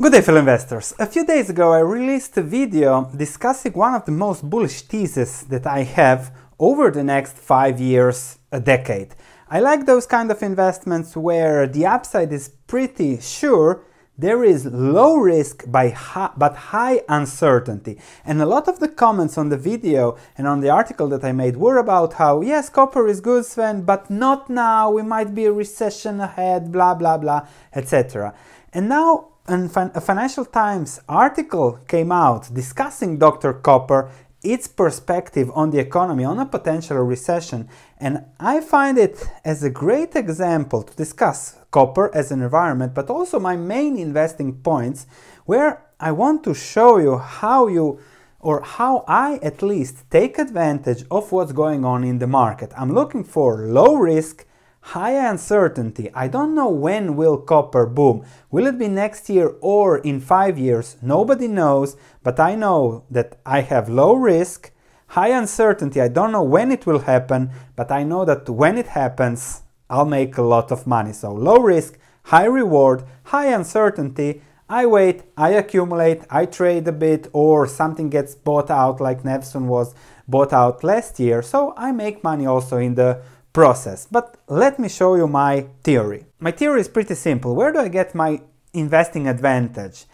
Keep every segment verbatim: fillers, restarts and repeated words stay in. Good day, fellow investors. A few days ago I released a video discussing one of the most bullish theses that I have over the next five years, a decade. I like those kind of investments where the upside is pretty sure, there is low risk but high uncertainty. And a lot of the comments on the video and on the article that I made were about how, yes, copper is good, Sven, but not now, we might be a recession ahead, blah, blah, blah, et cetera. And now a Financial Times article came out discussing Doctor Copper, its perspective on the economy, on a potential recession. And I find it as a great example to discuss copper as an environment, but also my main investing points, where I want to show you how you, or how I at least, take advantage of what's going on in the market. I'm looking for low risk, high uncertainty. I don't know when will copper boom. Will it be next year or in five years? Nobody knows, but I know that I have low risk, high uncertainty. I don't know when it will happen, but I know that when it happens, I'll make a lot of money. So low risk, high reward, high uncertainty. I wait, I accumulate, I trade a bit, or something gets bought out like Nevsun was bought out last year. So I make money also in the process. But let me show you my theory. My theory is pretty simple. Where do I get my investing advantage?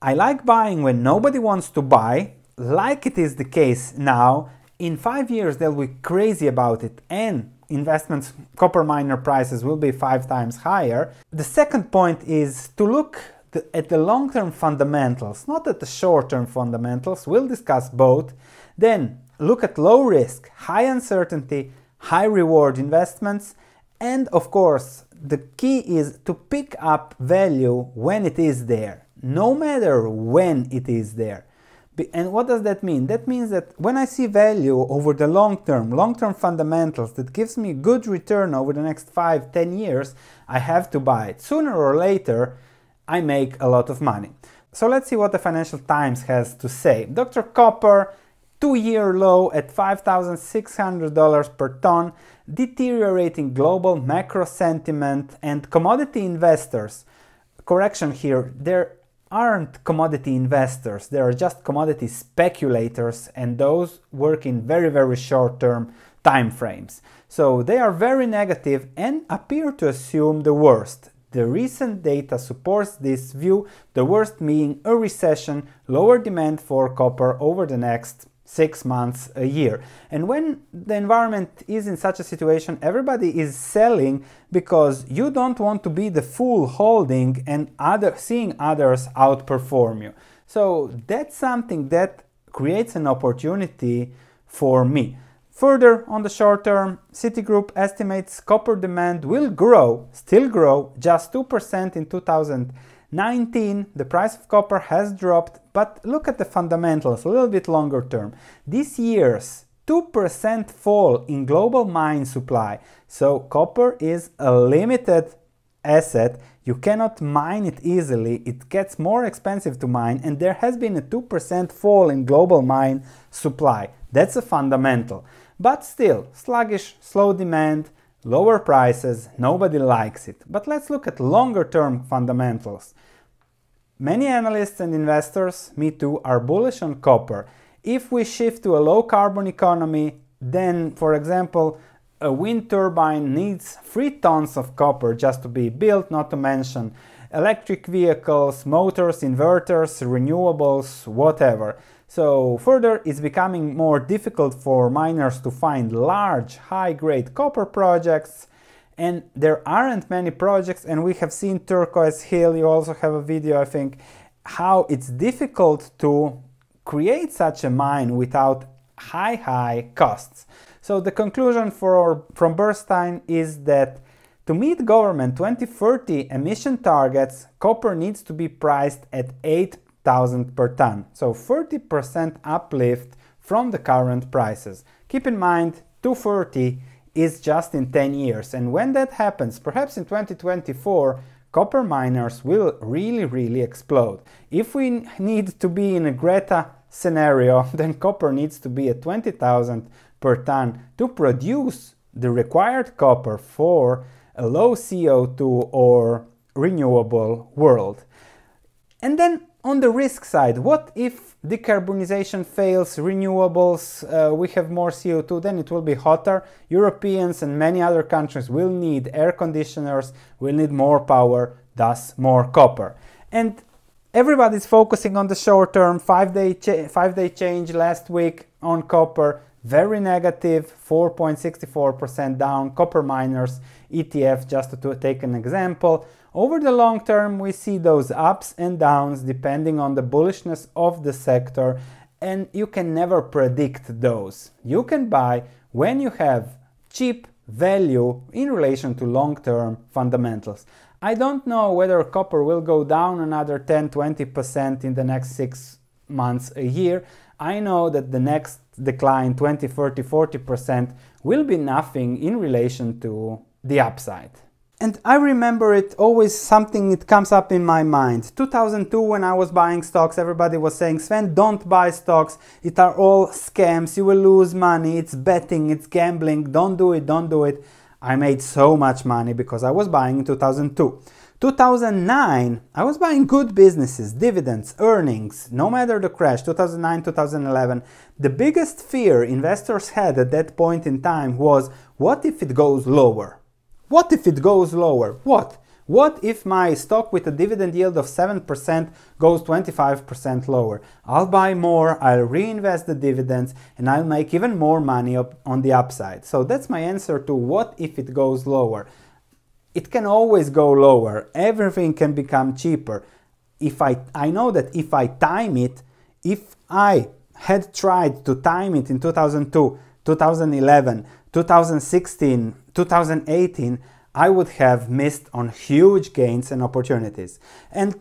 I like buying when nobody wants to buy, like it is the case now. In five years they'll be crazy about it, and investments, copper miner prices will be five times higher. The second point is to look at the long-term fundamentals, not at the short-term fundamentals. We'll discuss both. Then look at low risk, high uncertainty, high reward investments, and of course the key is to pick up value when it is there, no matter when it is there. And what does that mean? That means that when I see value over the long term, long-term fundamentals that gives me good return over the next five, ten years, I have to buy it. Sooner or later I make a lot of money. So let's see what the Financial Times has to say. Doctor Copper, two-year low at five thousand six hundred dollars per ton, deteriorating global macro sentiment and commodity investors. Correction here, there aren't commodity investors, there are just commodity speculators, and those work in very, very short-term time frames. So they are very negative and appear to assume the worst. The recent data supports this view, the worst meaning a recession, lower demand for copper over the next six months, a year. And when the environment is in such a situation, everybody is selling because you don't want to be the fool holding and other, seeing others outperform you. So that's something that creates an opportunity for me. Further, on the short term, Citigroup estimates copper demand will grow, still grow, just two percent in two thousand nineteen. The price of copper has dropped, but look at the fundamentals a little bit longer term. This year's two percent fall in global mine supply, so copper is a limited asset. You cannot mine it easily, it gets more expensive to mine, and there has been a two percent fall in global mine supply. That's a fundamental. But still, sluggish, slow demand, lower prices, nobody likes it. But let's look at longer term fundamentals. Many analysts and investors, me too, are bullish on copper. If we shift to a low carbon economy, then, for example, a wind turbine needs three tons of copper just to be built, not to mention electric vehicles, motors, inverters, renewables, whatever. So further, it's becoming more difficult for miners to find large, high-grade copper projects, and there aren't many projects, and we have seen Turquoise Hill, you also have a video, I think, how it's difficult to create such a mine without high, high costs. So the conclusion for, from Bernstein is that to meet government twenty thirty emission targets, copper needs to be priced at eight thousand per ton, so thirty percent uplift from the current prices. Keep in mind, two thirty is just in ten years, and when that happens, perhaps in twenty twenty-four, copper miners will really, really explode. If we need to be in a Greta scenario, then copper needs to be at twenty thousand per ton to produce the required copper for a low C O two or renewable world. And then on the risk side, what if decarbonization fails, renewables, uh, we have more C O two, then it will be hotter. Europeans and many other countries will need air conditioners, will need more power, thus more copper. And everybody's focusing on the short term, five-day cha five-day change last week on copper, very negative, four point six four percent down, copper miners, E T F, just to, to take an example. Over the long term, we see those ups and downs depending on the bullishness of the sector, and you can never predict those. You can buy when you have cheap value in relation to long-term fundamentals. I don't know whether copper will go down another ten to twenty percent in the next six months, a year. I know that the next decline, twenty, thirty, forty percent, will be nothing in relation to the upside. And I remember it always, something that comes up in my mind. two thousand two, when I was buying stocks, everybody was saying, Sven, don't buy stocks. It are all scams. You will lose money. It's betting. It's gambling. Don't do it. Don't do it. I made so much money because I was buying in two thousand two. two thousand nine, I was buying good businesses, dividends, earnings, no matter the crash, two thousand nine, two thousand eleven. The biggest fear investors had at that point in time was, what if it goes lower? What if it goes lower? What? What if my stock with a dividend yield of seven percent goes twenty-five percent lower? I'll buy more, I'll reinvest the dividends, and I'll make even more money up on the upside. So that's my answer to what if it goes lower. It can always go lower. Everything can become cheaper. If I, I know that if I time it, if I had tried to time it in two thousand two, two thousand eleven, two thousand sixteen, two thousand eighteen, I would have missed on huge gains and opportunities. And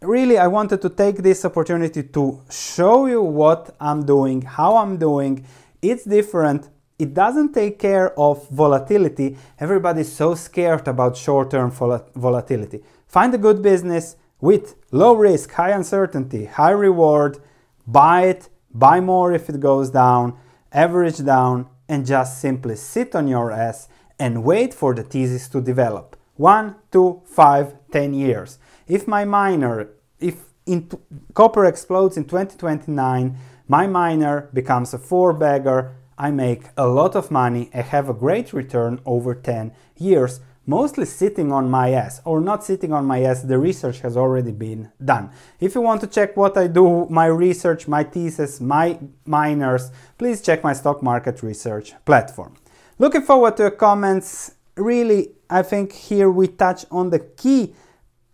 really, I wanted to take this opportunity to show you what I'm doing, how I'm doing. It's different. It doesn't take care of volatility. Everybody's so scared about short-term vol volatility. Find a good business with low risk, high uncertainty, high reward, buy it, buy more if it goes down, average down, and just simply sit on your ass and wait for the thesis to develop. One, two, five, ten years. If my miner, if in copper explodes in twenty twenty-nine, my miner becomes a four-bagger, I make a lot of money, I have a great return over ten years, mostly sitting on my ass, or not sitting on my ass, the research has already been done. If you want to check what I do, my research, my thesis, my miners, please check my stock market research platform. Looking forward to your comments. Really, I think here we touch on the key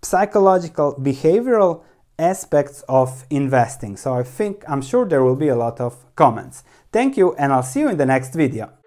psychological, behavioral aspects of investing. So I think, I'm sure there will be a lot of comments. Thank you, and I'll see you in the next video.